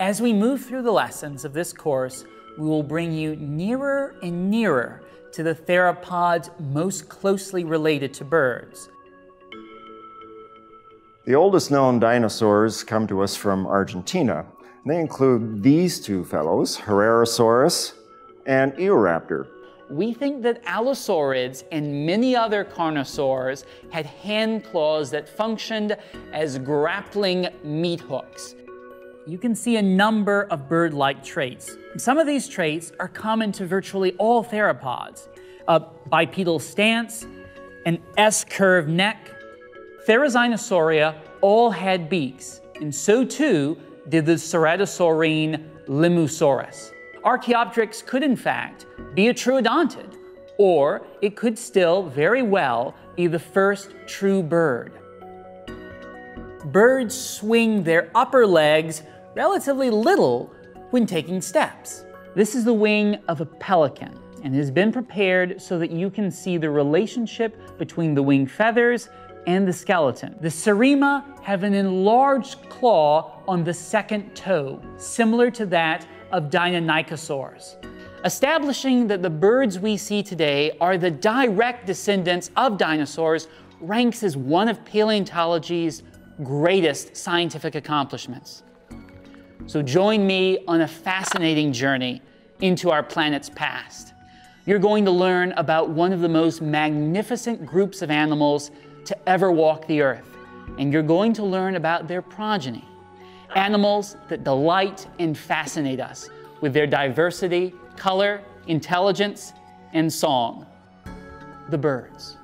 As we move through the lessons of this course, we will bring you nearer and nearer to the theropods most closely related to birds. The oldest known dinosaurs come to us from Argentina. They include these two fellows, Herrerasaurus and Eoraptor. We think that allosaurids and many other carnosaurs had hand claws that functioned as grappling meat hooks. You can see a number of bird-like traits. Some of these traits are common to virtually all theropods. A bipedal stance, an S-curved neck. Therizinosauria all had beaks, and so too did the ceratosaurine Limusaurus. Archaeopteryx could, in fact, be a troodontid, or it could still very well be the first true bird. Birds swing their upper legs relatively little when taking steps. This is the wing of a pelican and has been prepared so that you can see the relationship between the wing feathers and the skeleton. The cerema have an enlarged claw on the second toe, similar to that of Deinonychosaurs, establishing that the birds we see today are the direct descendants of dinosaurs ranks as one of paleontology's greatest scientific accomplishments. So join me on a fascinating journey into our planet's past. You're going to learn about one of the most magnificent groups of animals to ever walk the earth, and you're going to learn about their progeny, animals that delight and fascinate us with their diversity, color, intelligence, and song, the birds.